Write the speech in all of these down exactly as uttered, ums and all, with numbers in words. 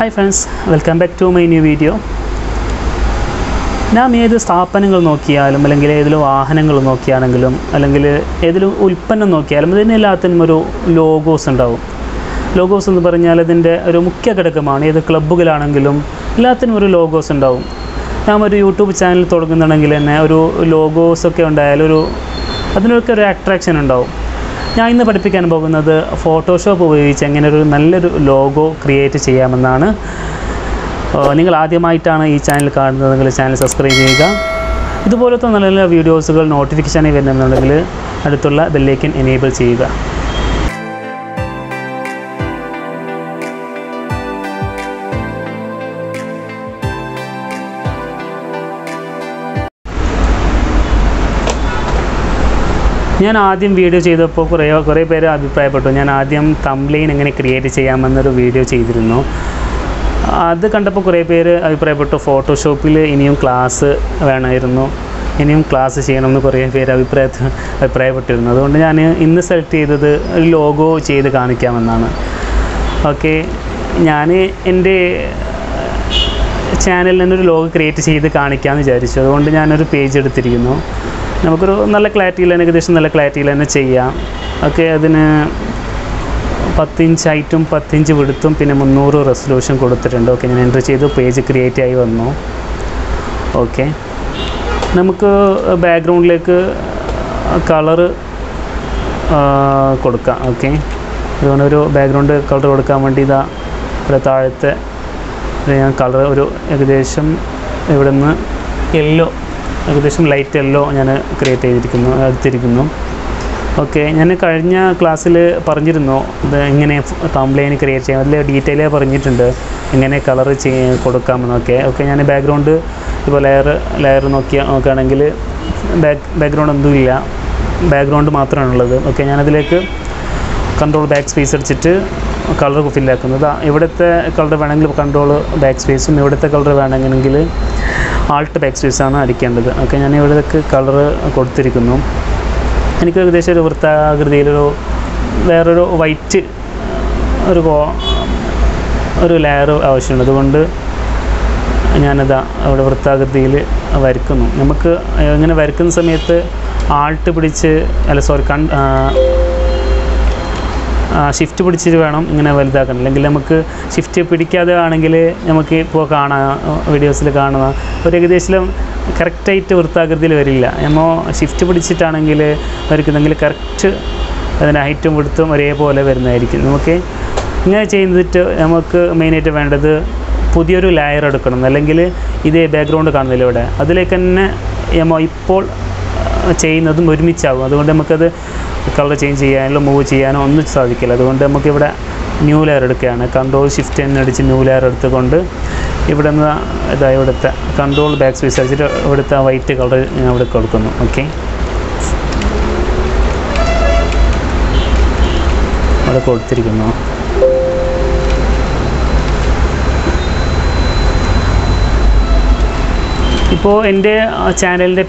Hi friends, welcome back to my new video. Now, I have a stop and go no key, I am a little hangle no key, I logos and logos and the Baranala than the Rumukakakamani, the club Bugalanangulum, Latin logos and down. Now, my YouTube channel Torganangilan, logos, okay, and dialogue, other attraction and down. I will show you Photoshop logo create a logo. If you subscribe to this channel, you can enable videos notification and the like and enable it. I have a video that I have created a thumbnail and created a video. I have created a Photoshop class. I have a class. I have created a private. I logo. I have a I have We will do a clarity and a clarity. We will do a ten inch item, ten inch width, and one hundred resolution. We will create a page. We will give a background color. We will give a background color. We will give a color. Light yellow and create a okay, and a Karina class Paranjino, the Ingene thumbnail create detail Paranjitender, Ingene color change, Kodakaman, okay, okay, and a background layer Nokia, Kanangale, background on Dulia, background Matra and leather, okay, another lake, control backspace, color of Filakana, even at the color vanangle control backspace, even at the color vanangle. Alt backspace ആണ് അടിക്കേണ്ടത് okay ഞാൻ ഇവിടെ colour കൊടുത്തിരിക്കുന്നു എനിക്ക് ഏകദേശം ഒരു വൃത്താകൃതിയിൽ ഒരു വേറെ ഒരു വൈറ്റ് ഒരു ഒരു ലെയർ ആവശ്യമുണ്ട് അതുകൊണ്ട് ഞാൻ അത അവിടെ വൃത്താകൃതിയിൽ വരക്കുന്നു നമുക്ക് ഇങ്ങനെ വരക്കുന്ന സമയത്ത് ആൾട്ട് പിടിച്ച് അല്ല sorry Shift to the Chiranum in a Veldakan. Langilamaka, shift to Pidicada, Angele, Yamaki, Pokana, videos Lagana, but a Gadislam, correctate to Urthaga de Verilla. Amo, shift to Pidicitanangele, Verkanangel correct, and I hit to Murtum, Repo, Lever, okay? Now change it to Amaka, main native under the Pudiru Lair or Langile, either background conveloda. Other like an Yamoipol chain of the Murmichava, the Maka. Color change and move and on the side. New layer control shift and new layer at the condo. If the control backspace, I white color in the color. Okay, what a code three now.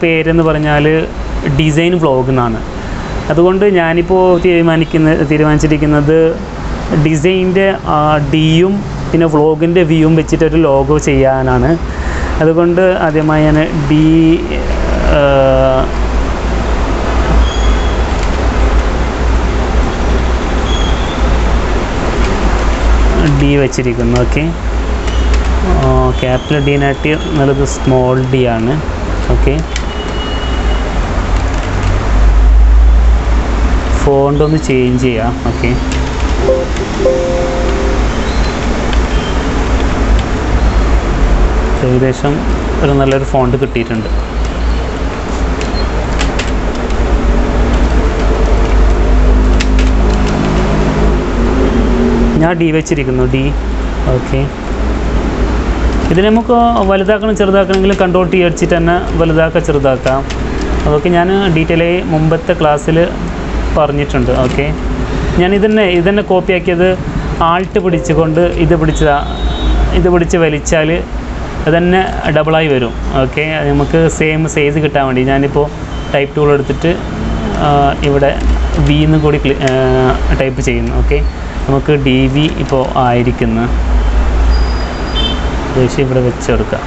Now, my channel is Design Vlog. That's why I am designing the D U in a vlog in the view, which is a logo. That's why I am D. D. Okay. Capital D native, another small D. Okay. Font on the change here, okay. So, there is some another font to get it under. Now, D, which is D, okay. If you have a Valadaka control T or Chitana, Valadaka Chardaka, okay, detail Mumbatta class. Okay. ഞാൻ ഇതിനെ ഇതിനെ copy ആക്കിയത് Alt പിടിച്ചുകൊണ്ട് ഇത് പിടിച്ചതാ ഇത് പിടിച്ച് വലിച്ചാൽ അതന്നെ double ആയി വരും ഓക്കേ നമുക്ക് സെയിം സൈസ് കിട്ടാൻ വേണ്ടി ഞാൻ ഇപ്പോ ടൈപ്പ് ടൂൾ എടുത്തിട്ട് ഇവിടെ വി എന്ന് കൂടി ടൈപ്പ് ചെയ്യുന്നു ഓക്കേ നമുക്ക് ഡിവി ഇപ്പോ ആയിരിക്കുന്നു ഏകദേശം ഇവിടെ വെച്ചെടുക്കാം.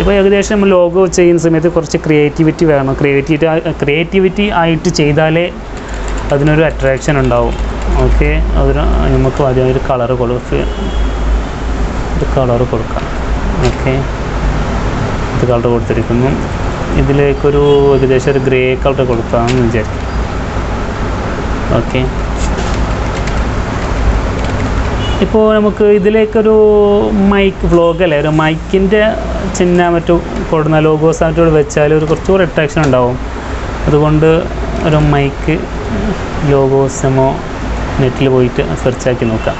ഇപ്പോൾ ഏകദേശം നമ്മൾ ലോഗോ ചെയ്യുന്ന സമയത്ത് കുറച്ച് ക്രിയേറ്റിവിറ്റി വേണം. ക്രിയേറ്റിവിറ്റി ക്രിയേറ്റിവിറ്റി ആയിട്ട് ചെയ്താലേ അതിനൊരു അട്രാക്ഷൻ ഉണ്ടാവും. ഓക്കെ, അതിന് നമുക്ക് ആദ്യം ഒരു കളറ് കൊടുക്കുക, ഒരു കളറ് കൊടുക്കാം. ഓക്കെ, ഇത് കളർ കൊടുത്തിരിക്കുന്നു. ഇതിലേക്കൊരു ഏകദേശം ഒരു ഗ്രേ കളർ കൊടുക്കാമെന്ന് വിചാരിക്കും. ഓക്കെ, ഇപ്പോൾ നമുക്ക് ഇതിലേക്കൊരു മൈക്ക് വ്ലോഗല്ലേ, ഒരു മൈക്കിൻ്റെ ചിഹ്നം മറ്റും കൊടുന്ന ലോഗോസ് ആയിട്ട് വെച്ചാൽ ഒരു കുറച്ചുകൂടെ അട്രാക്ഷൻ ഉണ്ടാവും. അതുകൊണ്ട് ഒരു മൈക്ക് ലോഗോസമോ നെറ്റിൽ പോയിട്ട് സെർച്ചാക്കി നോക്കാം.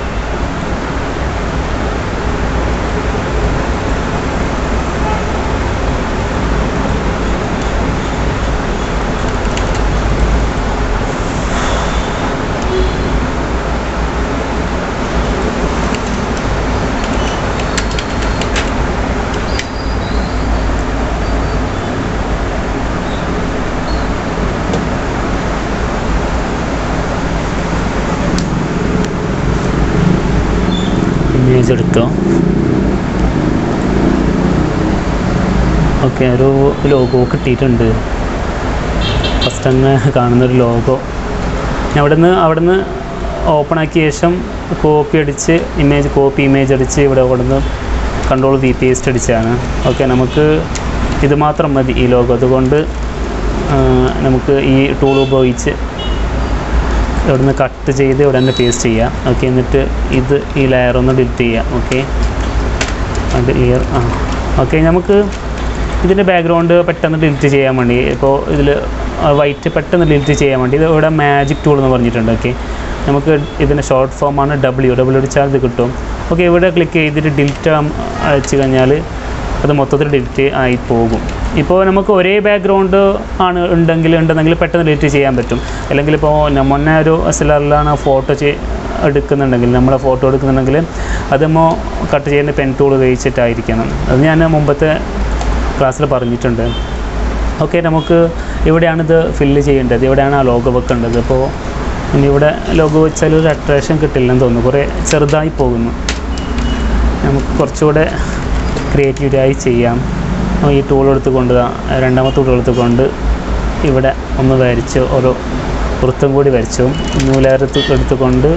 എടുത്തോ. ഓക്കെ, ഒരു ലോഗോ കിട്ടിയിട്ടുണ്ട്. ഫസ്റ്റ് അങ്ങ് കാണുന്നൊരു ലോഗോ അവിടെ നിന്ന് അവിടെ നിന്ന് ഓപ്പൺ ആക്കിയ ശേഷം കോപ്പി അടിച്ച് ഇമേജ് കോപ്പി ഇമേജ് അടിച്ച് ഇവിടെ കൊടുന്ന് കൺട്രോൾ വി പേസ്റ്റ് അടിച്ചാണ്. ഓക്കെ, നമുക്ക് ഇത് മാത്രം മതി ഈ ലോഗോ. അതുകൊണ്ട് നമുക്ക് ഈ ടൂൾ ഉപയോഗിച്ച് ഇവിടെ നിന്ന് കട്ട് ചെയ്ത് ഇവിടെ തന്നെ പേസ്റ്റ് ചെയ്യാം. ഓക്കെ, എന്നിട്ട് ഇത് ഈ ലെയർ ഒന്ന് ഡിലീറ്റ് ചെയ്യാം. ഓക്കെ, അത് ലെയർ ആ ഓക്കെ, നമുക്ക് ഇതിൻ്റെ ബാക്ക്ഗ്രൗണ്ട് പെട്ടെന്ന് ഡിലീറ്റ് ചെയ്യാൻ വേണ്ടി, ഇപ്പോൾ ഇതിൽ വൈറ്റ് പെട്ടെന്ന് ഡിലീറ്റ് ചെയ്യാൻ വേണ്ടി ഇത് ഇവിടെ മാജിക് ടൂൾ എന്ന് പറഞ്ഞിട്ടുണ്ട്. ഓക്കെ, നമുക്ക് ഇതിൻ്റെ ഷോർട്ട് ഫോമാണ് ഡബ്ല്യു. ഡബ്ല്യു അടിച്ചാൽ ഇത് കിട്ടും. ഓക്കെ, ഇവിടെ ക്ലിക്ക് ചെയ്തിട്ട് ഡിലീറ്റ് അടിച്ചു കഴിഞ്ഞാൽ അത് മൊത്തത്തിൽ ഡിലീറ്റ് ആയി പോകും. ഇപ്പോൾ നമുക്ക് ഒരേ ബാക്ക്ഗ്രൗണ്ട് ആണ് ഉണ്ടെങ്കിൽ ഉണ്ടെന്നെങ്കിൽ പെട്ടെന്ന് ഡിലീറ്റ് ചെയ്യാൻ പറ്റും. അല്ലെങ്കിൽ ഇപ്പോൾ മുന്നേ ഒരു എസ് എൽ ആറിലാണ് ഫോട്ടോ ചെയ് എടുക്കുന്നുണ്ടെങ്കിൽ നമ്മളെ ഫോട്ടോ എടുക്കുന്നുണ്ടെങ്കിൽ അതുമോ കട്ട് ചെയ്യുന്ന പെൻ ടൂൾ ഉപയോഗിച്ചിട്ടായിരിക്കണം. അത് ഞാൻ മുമ്പത്തെ ക്ലാസ്സിൽ പറഞ്ഞിട്ടുണ്ട്. ഓക്കെ, നമുക്ക് ഇവിടെയാണിത് ഫില്ല് ചെയ്യേണ്ടത്, ഇവിടെയാണ് ആ ലോഗോ വെക്കേണ്ടത്. അപ്പോൾ ഇവിടെ ലോഗോ വെച്ചാൽ ഒരു അട്രാക്ഷൻ കിട്ടില്ലെന്ന് തോന്നുന്നു, കുറേ ചെറുതായി പോകുന്നു. നമുക്ക് കുറച്ചുകൂടെ ക്രിയേറ്റീവായി ചെയ്യാം. ഈ ടൂൾ എടുത്തുകൊണ്ട് രണ്ടാമത്തെ ടൂൾ എടുത്തുകൊണ്ട് ഇവിടെ ഒന്ന് വരച്ചു, ഒരു വൃത്തം കൂടി വരച്ചു. നൂലകത്ത് എടുത്തുകൊണ്ട്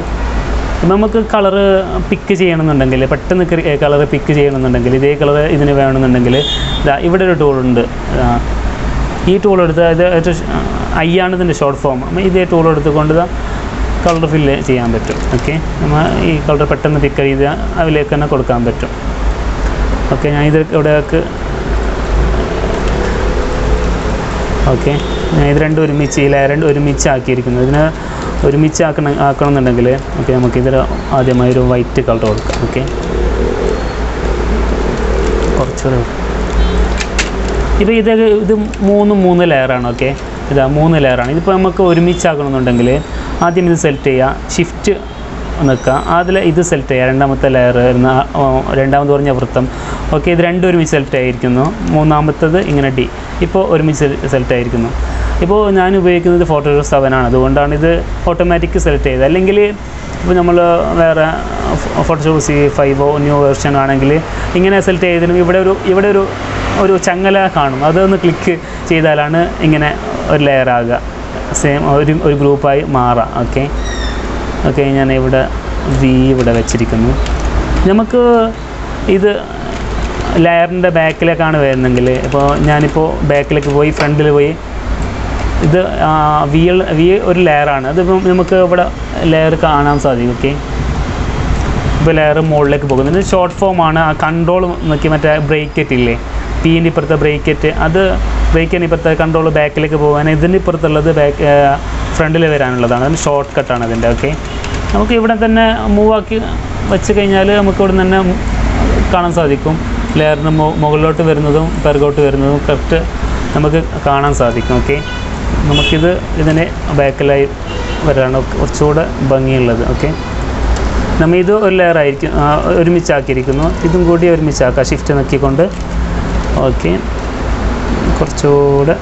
നമുക്ക് കളറ് പിക്ക് ചെയ്യണമെന്നുണ്ടെങ്കിൽ, പെട്ടെന്ന് കളറ് പിക്ക് ചെയ്യണമെന്നുണ്ടെങ്കിൽ, ഇതേ കളറ് ഇതിന് വേണമെന്നുണ്ടെങ്കിൽ ഇവിടെ ഒരു ടൂളുണ്ട്. ഈ ടൂൾ എടുത്ത് അത് ഐ ആണ് ഇതിൻ്റെ ഷോർട്ട് ഫോം. ഇതേ ടൂൾ എടുത്തുകൊണ്ട് കളർ ഫില്ല് ചെയ്യാൻ പറ്റും. ഓക്കെ, നമ്മൾ ഈ കളർ പെട്ടെന്ന് പിക്ക് ചെയ്ത് അതിലേക്ക് തന്നെ കൊടുക്കാൻ പറ്റും. ഓക്കെ, ഞാനിത് ഇവിടേക്ക് ഓക്കെ ഇത് രണ്ടും ഒരുമിച്ച് ഈ ലെയർ രണ്ടും ഒരുമിച്ച് ആക്കിയിരിക്കുന്നത്. ഇതിന് ഒരുമിച്ച് ആക്കണ ആക്കണമെന്നുണ്ടെങ്കിൽ ഓക്കെ നമുക്കിതിൽ ആദ്യമായി ഒരു വൈറ്റ് കളർ കൊടുക്കാം. ഓക്കെ, കുറച്ചുകൂടെ ഇപ്പോൾ ഇത് ഇത് മൂന്ന് മൂന്ന് ലെയറാണ്. ഓക്കെ, ഇതാ മൂന്ന് ലെയറാണ്. ഇതിപ്പോൾ നമുക്ക് ഒരുമിച്ചാക്കണമെന്നുണ്ടെങ്കിൽ ആദ്യം ഇത് സെലക്ട് ചെയ്യുക, ഷിഫ്റ്റ് നിൽക്കുക, അതിൽ ഇത് സെലക്ട് ചെയ്യുക, രണ്ടാമത്തെ ലെയർ രണ്ടാമത് പറഞ്ഞ വൃത്തം. ഓക്കെ, ഇത് രണ്ടും ഒരുമിച്ച് സെലക്ട് ആയിരിക്കുന്നു. മൂന്നാമത്തത് ഇങ്ങനെ ഡി ഇപ്പോൾ ഒരുമിച്ച് സെലക്ട് ആയിരിക്കുന്നു. ഇപ്പോൾ ഞാൻ ഉപയോഗിക്കുന്നത് ഫോട്ടോഷോപ്പ് സെവൻ ആണ്, അതുകൊണ്ടാണ് ഇത് ഓട്ടോമാറ്റിക് സെലക്ട് ചെയ്തത്. അല്ലെങ്കിൽ ഇപ്പോൾ നമ്മൾ വേറെ ഫോട്ടോഷോപ്പ് സി ഫൈവോ ന്യൂ വേർഷൻ ആണെങ്കിൽ ഇങ്ങനെ സെലക്ട് ചെയ്തിട്ടും ഇവിടെ ഒരു ഇവിടെ ഒരു ഒരു ചങ്ങല കാണും. അതൊന്ന് ക്ലിക്ക് ചെയ്താലാണ് ഇങ്ങനെ ഒരു ലെയർ ആകുക, സെയിം ഒരു ഒരു ഗ്രൂപ്പായി മാറുക. ഓക്കെ ഓക്കെ ഞാൻ ഇവിടെ വി ഇവിടെ വെച്ചിരിക്കുന്നു. നമുക്ക് ഇത് ലെയറിൻ്റെ ബാക്കിലേക്കാണ് വരുന്നെങ്കിൽ ഇപ്പോൾ ഞാനിപ്പോൾ ബാക്കിലേക്ക് പോയി ഫ്രണ്ടിൽ പോയി ഇത് വി വി ഒരു ലെയറാണ്. അതിപ്പം നമുക്ക് ഇവിടെ ലെയർ കാണാൻ സാധിക്കും. ഓക്കെ, ഇപ്പോൾ ലെയർ മുകളിലേക്ക് പോകുന്നത് ഷോർട്ട് ഫോമാണ്. ആ കൺട്രോൾ നോക്കി മറ്റേ ബ്രേക്കറ്റ് ഇല്ലേ, പീൻ്റെ ഇപ്പുറത്തെ ബ്രേക്കറ്റ്, അത് ബ്രേക്കിന് ഇപ്പുറത്തെ കൺട്രോൾ ബാക്കിലേക്ക് പോകാൻ, ഇതിൻ്റെ ഇപ്പുറത്തുള്ളത് ബാക്ക് ഫ്രണ്ടിൽ വരാനുള്ളതാണ്. അതിന് ഷോർട്ട് കട്ടാണ് അതിൻ്റെ. ഓക്കെ, നമുക്ക് ഇവിടെ തന്നെ മൂവാക്കി വെച്ച് കഴിഞ്ഞാൽ നമുക്ക് ഇവിടെ നിന്ന് തന്നെ കാണാൻ സാധിക്കും. ലെയറിന് മുകളിലോട്ട് വരുന്നതും പിറകോട്ട് വരുന്നതും കറക്റ്റ് നമുക്ക് കാണാൻ സാധിക്കും. ഓക്കെ, നമുക്കിത് ഇതിനെ ബാക്കിലായി വരാണ് കുറച്ചുകൂടെ ഭംഗിയുള്ളത്. ഓക്കെ, നമ്മൾ ഇത് ഒരു ലെയറായിരിക്കും ഒരുമിച്ചാക്കിയിരിക്കുന്നു. ഇതും കൂടി ഒരുമിച്ചാക്കാം ഷിഫ്റ്റ് നോക്കിക്കൊണ്ട്. ഓക്കെ, കുറച്ചുകൂടെ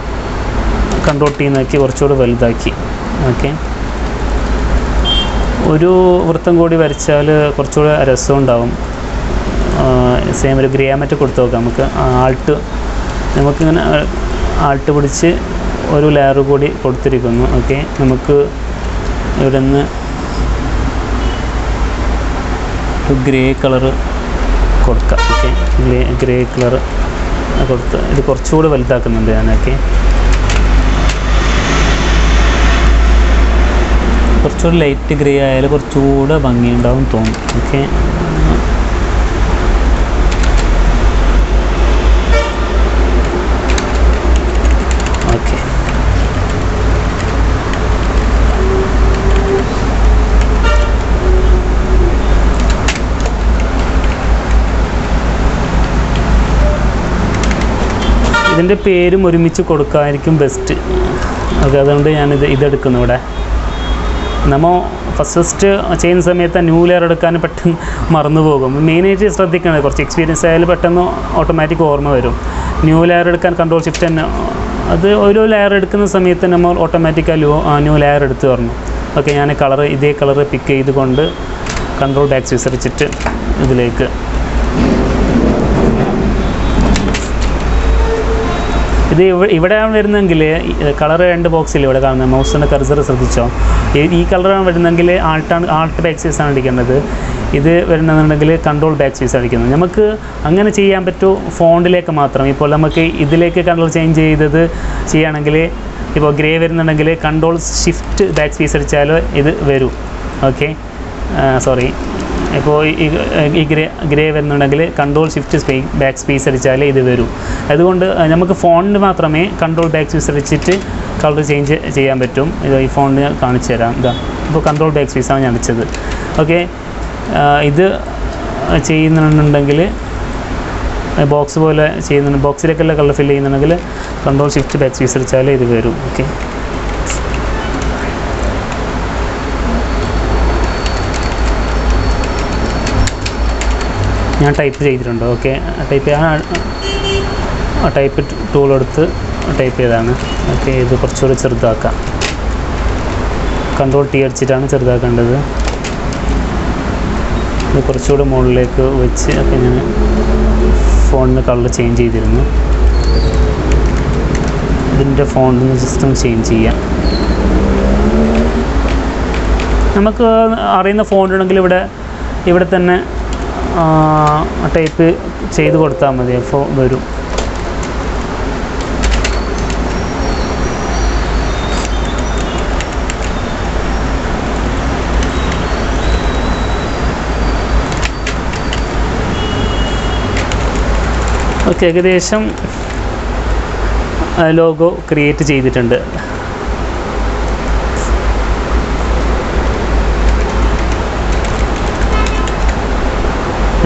കൺട്രോൾ ടീ നോക്കി കുറച്ചുകൂടെ വലുതാക്കി. ഓക്കെ, ഒരു വൃത്തം കൂടി വരച്ചാൽ കുറച്ചുകൂടി രസം ഉണ്ടാവും. സെയിം ഒരു ഗ്രിയാമറ്റ് കൊടുത്തു നോക്കാം. നമുക്ക് ആൾട്ട് നമുക്കിങ്ങനെ ആൾട്ട് പിടിച്ച് ഒരു ലെയർ കൂടി കൊടുത്തിരിക്കുന്നു. ഓക്കെ, നമുക്ക് ഇവിടെ നിന്ന് ഗ്രേ കളറ് കൊടുക്കാം. ഓക്കെ, ഗ്രേ ഗ്രേ കളറ് കൊടുത്ത് ഇത് കുറച്ചുകൂടി വലുതാക്കുന്നുണ്ട് ഞാൻ. ഓക്കെ, കുറച്ചുകൂടി ലൈറ്റ് ഗ്രേ ആയാൽ കുറച്ചുകൂടെ ഭംഗിയുണ്ടാവും തോന്നും. ഓക്കെ, ഇതിൻ്റെ പേരും ഒരുമിച്ച് കൊടുക്കാമായിരിക്കും ബെസ്റ്റ്. ഓക്കെ, അതുകൊണ്ട് ഞാനിത് ഇതെടുക്കുന്നു. ഇവിടെ നമ്മൾ ഫസ്റ്റ് ഫസ്റ്റ് ചെയ്യുന്ന സമയത്ത് ന്യൂ ലെയർ എടുക്കാൻ പെട്ടെന്ന് മറന്നു പോകും. മെയിനായിട്ട് ശ്രദ്ധിക്കണം, കുറച്ച് എക്സ്പീരിയൻസ് ആയാലും പെട്ടെന്ന് ഓട്ടോമാറ്റിക് ഓർമ്മ വരും. ന്യൂ ലെയർ എടുക്കാൻ കൺട്രോൾ ഷിഫ്റ്റ് തന്നെ, അത് ഒരു ലെയർ എടുക്കുന്ന സമയത്ത് നമ്മൾ ഓട്ടോമാറ്റിക് ആ ന്യൂ ലെയർ എടുത്ത് പറഞ്ഞു. ഓക്കെ, ഞാൻ കളറ് ഇതേ കളറ് പിക്ക് ചെയ്തുകൊണ്ട് കൺട്രോൾ ബാക്ക് വിസരിച്ചിട്ട് ഇതിലേക്ക് ഇത് ഇവിടെയാണ് വരുന്നതെങ്കിൽ കളർ രണ്ട് ബോക്സിൽ ഇവിടെ കാണുന്നത് മൗസിൻ്റെ കർസർ ശ്രദ്ധിച്ചോ. ഈ കളറാണ് വരുന്നതെങ്കിൽ ആൾട്ടാണ്, ആൾട്ട് ബാക്ക് സ്പേസാണ് അടിക്കേണ്ടത്. ഇത് വരുന്നതെന്നുണ്ടെങ്കിൽ കൺട്രോൾ ബാക്ക് സ്പേസ് അടിക്കുന്നത്. നമുക്ക് അങ്ങനെ ചെയ്യാൻ പറ്റൂ ഫോണ്ടിലേക്ക് മാത്രം. ഇപ്പോൾ നമുക്ക് ഇതിലേക്ക് കൺട്രോൾ ചേഞ്ച് ചെയ്തത് ചെയ്യുകയാണെങ്കിൽ, ഇപ്പോൾ ഗ്രേ വരുന്നുണ്ടെങ്കിൽ കൺട്രോൾ ഷിഫ്റ്റ് ബാക്ക് സ്പേസ് അടിച്ചാൽ ഇത് വരും. ഓക്കെ, സോറി, ഇപ്പോൾ ഈ ഗ്രേ ഗ്രേ വരുന്നുണ്ടെങ്കിൽ control shift space back space അടിച്ചാൽ ഇത് വരൂ. അതുകൊണ്ട് നമുക്ക് ഫോണിന് മാത്രമേ കൺട്രോൾ ബാക്ക് സ്പേസ് അടിച്ചിട്ട് കളർ ചേഞ്ച് ചെയ്യാൻ പറ്റും. ഇത് ഈ ഫോണിന് കാണിച്ചു തരാം. ഇതാ, ഇപ്പോൾ കൺട്രോൾ ബാക്ക് സ്പേസാണ് ഞാൻ അടിച്ചത്. ഓക്കെ, ഇത് ചെയ്യുന്നുണ്ടെങ്കിൽ ബോക്സ് പോലെ ചെയ്യുന്നുണ്ട്, ബോക്സിലേക്കെല്ലാം കളർ ഫില്ല് ചെയ്യുന്നുണ്ടെങ്കിൽ കൺട്രോൾ ഷിഫ്റ്റ് ബാക്ക് സ്പേസ് അടിച്ചാൽ ഇത് വരും. ഓക്കെ, ഞാൻ ടൈപ്പ് ചെയ്തിട്ടുണ്ട്. ഓക്കെ, ടൈപ്പ് ചെയ്യാൻ ടൈപ്പ് ടൂളെടുത്ത് ടൈപ്പ് ചെയ്താണ്. ഓക്കെ, ഇത് കുറച്ചുകൂടി ചെറുതാക്കാം. Control T അടിച്ചിട്ടാണ് ചെറുതാക്കേണ്ടത്. ഇത് കുറച്ചുകൂടി മുകളിലേക്ക് വെച്ച്, ഒക്കെ ഞാൻ ഫോണിന് കളർ ചേഞ്ച് ചെയ്തിരുന്നു. ഇതിൻ്റെ ഫോണിന് സിസ്റ്റം ചേഞ്ച് ചെയ്യാം. നമുക്ക് അറിയുന്ന ഫോണുണ്ടെങ്കിൽ ഇവിടെ ഇവിടെ തന്നെ ടൈപ്പ് ചെയ്ത് കൊടുത്താൽ മതി, അപ്പോൾ വരും. ഓക്കെ, ഏകദേശം ലോഗോ ക്രിയേറ്റ് ചെയ്തിട്ടുണ്ട്.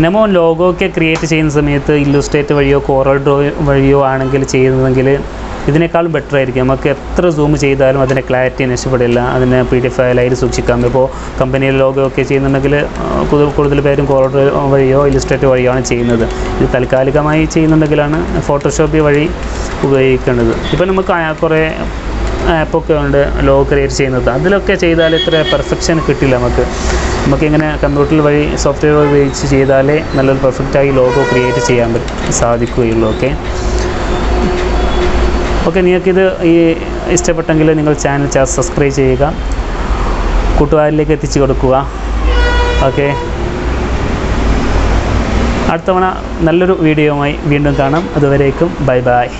നമ്മൾ ലോഗോ ഒക്കെ ക്രിയേറ്റ് ചെയ്യുന്ന സമയത്ത് ഇല്ലുസ്ട്രേറ്റ് വഴിയോ കോറൽ ഡ്രോ വഴിയോ ആണെങ്കിൽ ചെയ്യുന്നതെങ്കിൽ ഇതിനേക്കാളും ബെറ്റർ ആയിരിക്കും. നമുക്ക് എത്ര സൂം ചെയ്താലും അതിൻ്റെ ക്ലാരിറ്റി നഷ്ടപ്പെടില്ല. അതിനെ പി ഡി എഫ് ആയാലും സൂക്ഷിക്കാം. ഇപ്പോൾ കമ്പനിയിൽ ലോഗോ ഒക്കെ ചെയ്യുന്നുണ്ടെങ്കിൽ കൂടുതൽ പേരും കോറൽ ഡ്രോ വഴിയോ ഇല്ലുസ്ട്രേറ്റ് വഴിയോ ആണ് ചെയ്യുന്നത്. ഇത് താൽക്കാലികമായി ചെയ്യുന്നുണ്ടെങ്കിലാണ് ഫോട്ടോഷോപ്പ് വഴി ഉപയോഗിക്കേണ്ടത്. ഇപ്പോൾ നമുക്ക് കുറേ ആപ്പൊക്കെ ഉണ്ട് ലോഗോ ക്രിയേറ്റ് ചെയ്യുന്നത്. അതിലൊക്കെ ചെയ്താൽ ഇത്ര പെർഫെക്ഷൻ കിട്ടില്ല. നമുക്ക് നമുക്കിങ്ങനെ കമ്പ്യൂട്ടർ വഴി സോഫ്റ്റ്വെയർ ഉപയോഗിച്ച് ചെയ്താലേ നല്ലൊരു പെർഫെക്റ്റായി ലോഗോ ക്രിയേറ്റ് ചെയ്യാൻ പറ്റും സാധിക്കുകയുള്ളൂ. ഓക്കെ, ഓക്കെ നിങ്ങൾക്കിത് ഈ ഇഷ്ടപ്പെട്ടെങ്കിൽ നിങ്ങൾ ചാനൽ സബ്സ്ക്രൈബ് ചെയ്യുക, കൂട്ടുകാരിലേക്ക് എത്തിച്ചു കൊടുക്കുക. ഓക്കെ, അടുത്തവണ നല്ലൊരു വീഡിയോയുമായി വീണ്ടും കാണാം. അതുവരേക്കും ബൈ ബൈ.